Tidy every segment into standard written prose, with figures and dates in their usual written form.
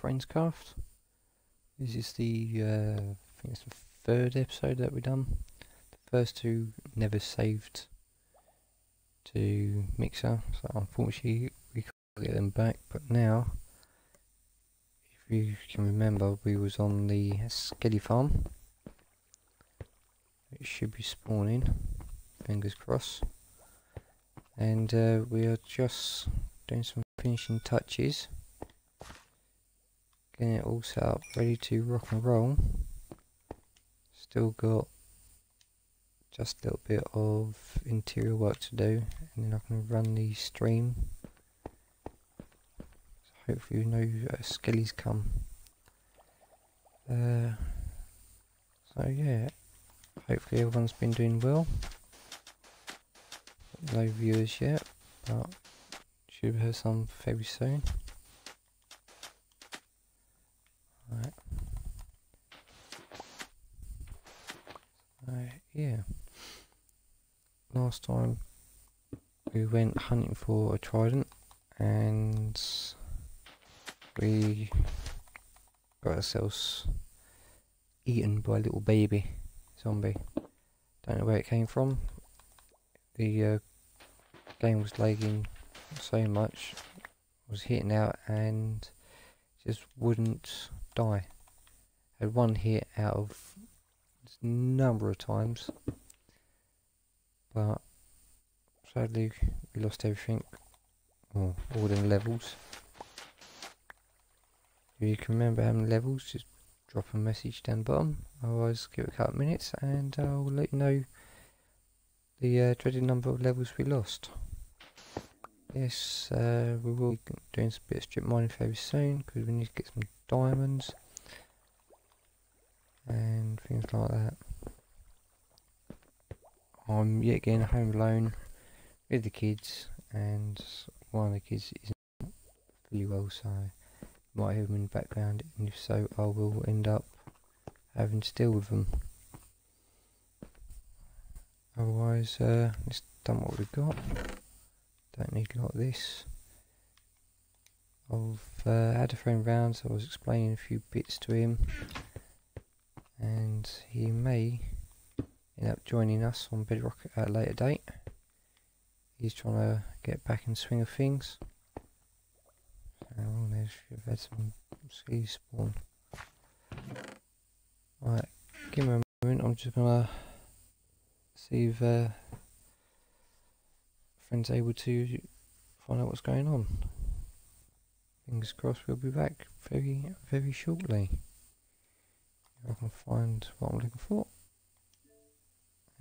Friendscraft. This is the I think it's the third episode that we've done. The first two never saved to Mixer, so unfortunately we can't get them back. But now, if you can remember, we was on the Skelly farm. It should be spawning, fingers crossed. And we are just doing some finishing touches, getting it all set up, ready to rock and roll. Still got just a little bit of interior work to do, and then I can run the stream. So hopefully no skellies come. So yeah, hopefully everyone's been doing well. No viewers yet, but should have some very soon. Right. Yeah. Last time we went hunting for a trident and we got ourselves eaten by a little baby zombie. Don't know where it came from. The game was lagging so much, was hitting out and just wouldn't die. Had one hit out of a number of times, but sadly we lost everything, or all the levels. If you can remember how many levels, just drop a message down the bottom. Otherwise give it a couple of minutes and I'll let you know the dreaded number of levels we lost. Yes, we will be doing a bit of strip mining very soon, because we need to get some diamonds and things like that. I'm yet again home alone with the kids, and one of the kids is not really well, so you might hear them in the background, and if so I will end up having to deal with them. Otherwise, let's done what we've got. Don't need a lot of this. I've had a friend round, so I was explaining a few bits to him, and he may end up joining us on Bedrock at a later date. He's trying to get back in the swing of things. Oh, they should have had some sea spawn. Right, give me a moment. I'm just gonna see if friends able to find out what's going on. Fingers crossed we'll be back very shortly. If I can find what I'm looking for.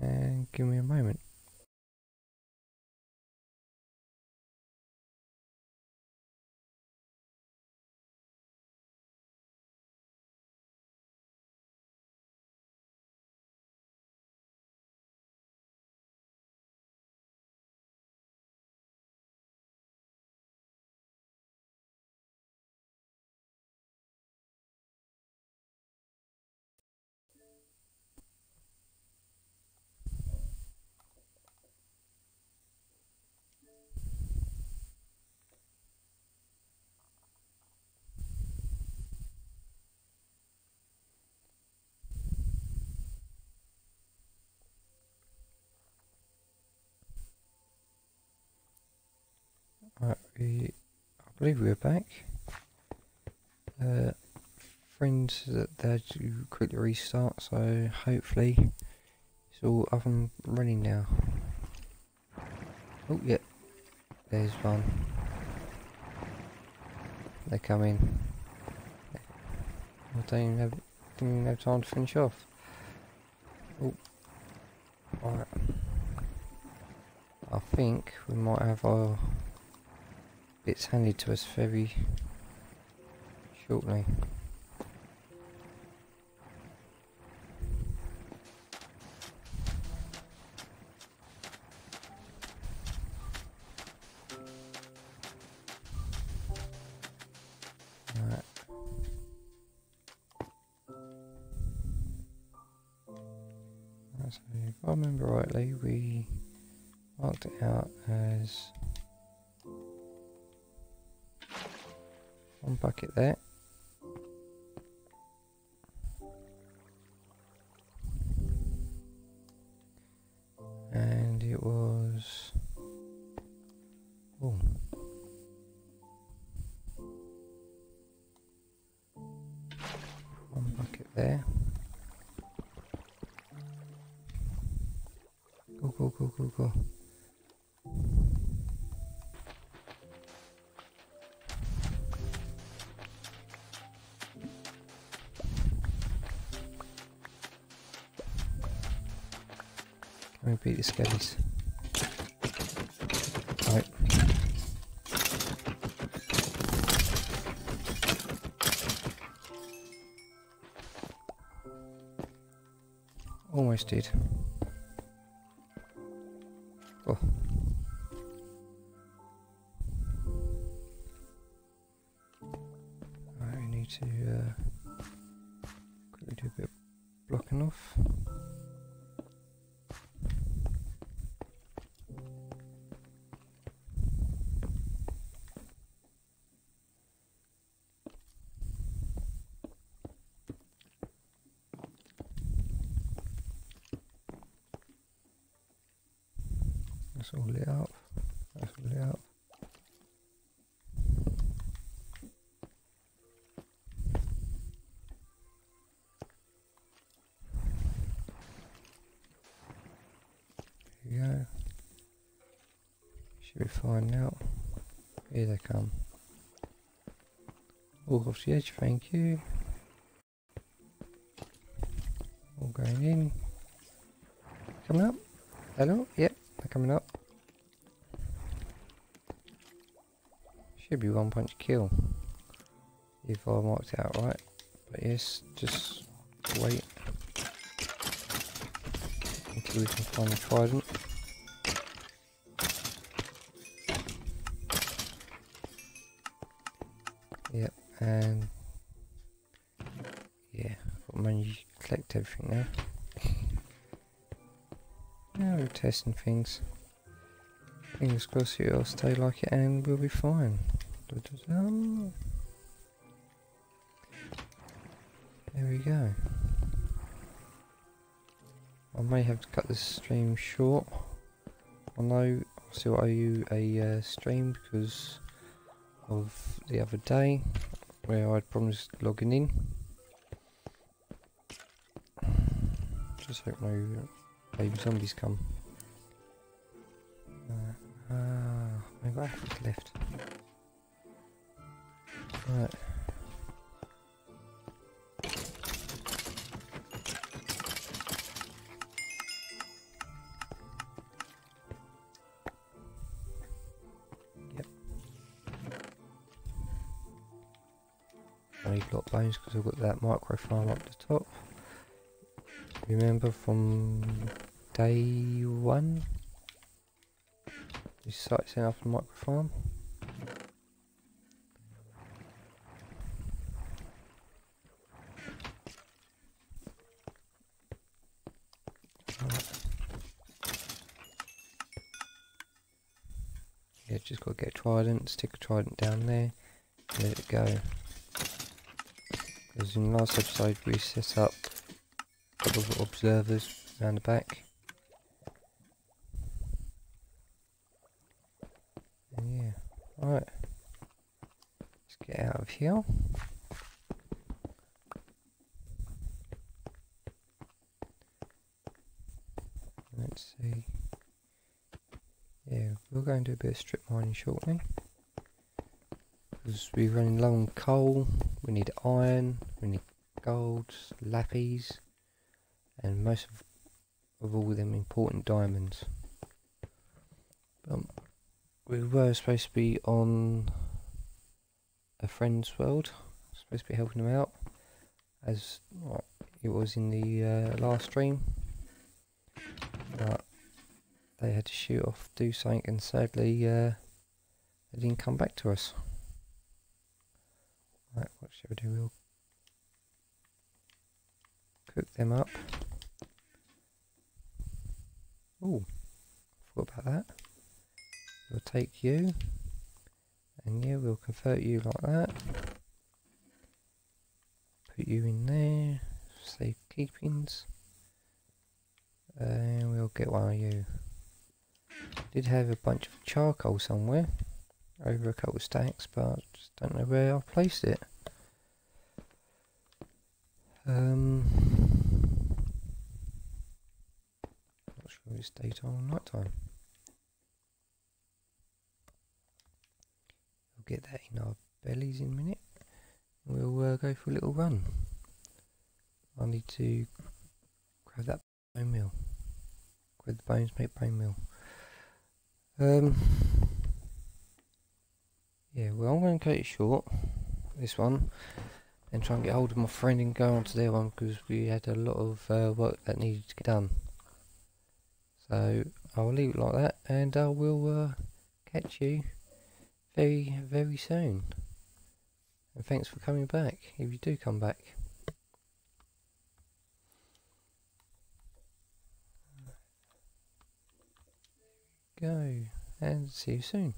And give me a moment. Right, I believe we're back. Friends that they had to quickly restart, so hopefully it's all up and running now. Oh yep, there's one. They're coming. I didn't even have time to finish off. Oh, alright. I think we might have our bits handed to us very shortly. Right. So if I remember rightly, we marked it out as One bucket there. And it was... oh. One bucket there. Go, go, go, go, go. Can we beat the skellies? Right. Almost did. Oh. Right, we need to quickly do a bit of blocking off. That's all lit up. That's all lit up. There you go. Should be fine now. Here they come. All off the edge, thank you. All going in. Coming up. Hello? Yep, they're coming up. Should be one punch kill if I marked it out right, but yes, just wait until we can find the trident. Yep, and yeah, I've managed to collect everything now. Now we're testing things. Fingers crossed it'll stay like it and we'll be fine. There we go. I may have to cut this stream short. I know I still owe you a stream because of the other day where I had problems logging in. Just hope no baby zombies come. I've got Africa left. Right. Yep. I need a lot of bones because I've got that micro farm up the top. Remember from day one, we started setting up the micro farm. Right. Yeah, just got to get a trident, stick a trident down there, and let it go. Because in the last episode we set up other observers around the back. And yeah, alright. Let's get out of here. Let's see. Yeah, we're going to do a bit of strip mining shortly. Because we're running low on coal, we need iron, we need gold, lappies. And most of all them important diamonds. We were supposed to be on a friend's world, supposed to be helping them out, as it was in the last stream. But they had to shoot off, do something, and sadly they didn't come back to us. Right, what should we do? We'll cook them up. Oh, forgot about that. We'll take you, and yeah, we'll convert you like that. Put you in there. Save keepings. And we'll get one of you. Did have a bunch of charcoal somewhere. Over a couple of stacks, but just don't know where I've placed it. Not sure if it's daytime or nighttime. We'll get that in our bellies in a minute. We'll go for a little run. I need to grab that bone meal. Grab the bones, make bone meal. Yeah, well, I'm going to cut it short, this one, and try and get hold of my friend and go on to their one, because we had a lot of work that needed to get done. So I'll leave it like that, and I will catch you very, very soon. And thanks for coming back, if you do come back. Go, and see you soon.